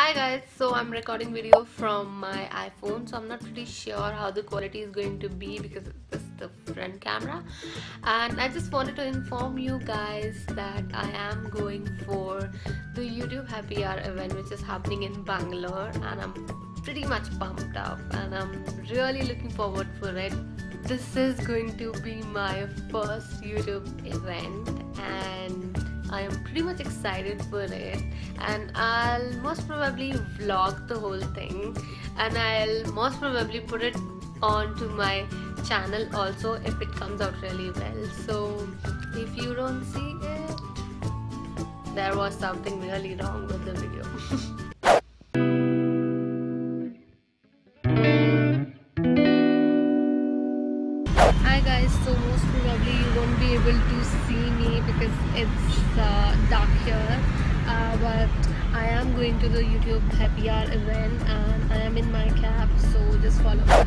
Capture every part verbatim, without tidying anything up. Hi guys, so I'm recording video from my iPhone, so I'm not pretty sure how the quality is going to be because it's the front camera. And I just wanted to inform you guys that I am going for the YouTube Happy Hour event, which is happening in Bangalore, and I'm pretty much pumped up and I'm really looking forward for it. This is going to be my first YouTube event and I am pretty much excited for it, and I'll most probably vlog the whole thing, and I'll most probably put it onto my channel also if it comes out really well. So if you don't see it, there was something really wrong with the video. So most probably you won't be able to see me because it's uh, dark here, uh, but I am going to the YouTube Happy Hour event and I am in my cab, so just follow up.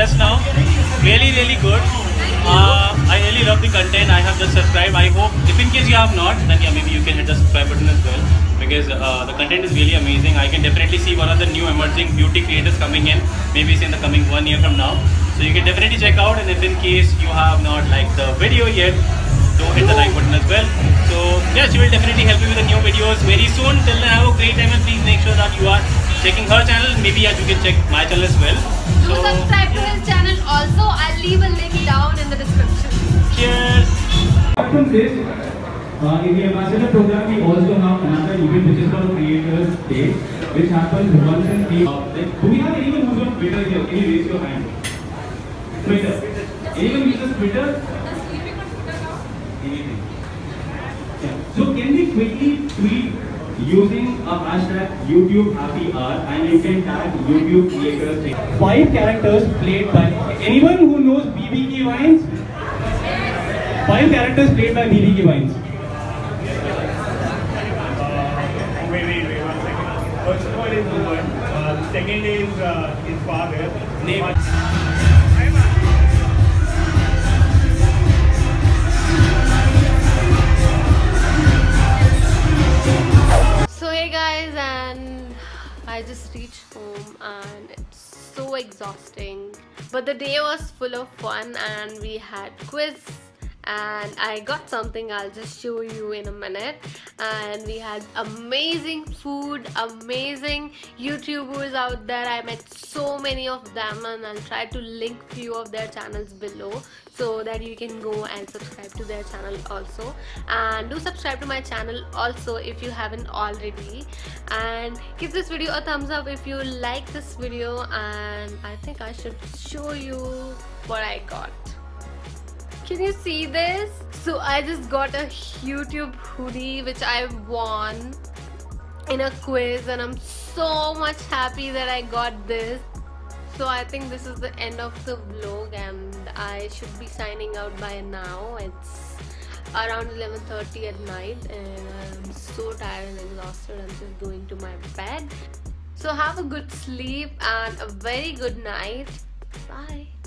Just now, really really good. Uh, I really love the content. I have just subscribed. I hope, if in case you have not, then yeah, maybe you can hit the subscribe button as well, because uh, the content is really amazing. I can definitely see one of the new emerging beauty creators coming in, maybe in the coming one year from now. So you can definitely check out, and if in case you have not liked the video yet, so hit the like button as well. So yeah, she will definitely help you with the new videos very soon. Till then, have a great time and please make sure that you are checking her channel. Maybe yeah, you can check my channel as well. Do so, subscribe to his channel also. I'll leave a link down in the description. Cheers! Apart from this, uh, in the ambassador program, we also have another event which is called Creators Day, which happens once in three hours. Do we have anyone who's on Twitter here? Can you raise your hand? Twitter. Anyone uses Twitter? Does anything on Twitter now? Anything. Yeah. So can we quickly tweet using a hashtag YouTube Happy Hour, and you can tag YouTube Creators Day. Five characters played by anyone who knows B B K Vines. Five characters played by B B K Vines. Uh, wait, wait, wait, one second. First of all is woman. Uh, second is uh, his father. Name. I just reached home and it's so exhausting, but the day was full of fun and we had quiz and I got something I'll just show you in a minute, and we had amazing food, amazing YouTubers out there. I met so many of them and I'll try to link few of their channels below so that you can go and subscribe to their channel also, and do subscribe to my channel also if you haven't already, and give this video a thumbs up if you like this video. And I think I should show you what I got. Can you see this? So I just got a YouTube hoodie which I won in a quiz, and I'm so much happy that I got this. So I think this is the end of the vlog and I should be signing out by now. It's around eleven thirty at night and I'm so tired and exhausted. I'm just going to my bed. So have a good sleep and a very good night. Bye.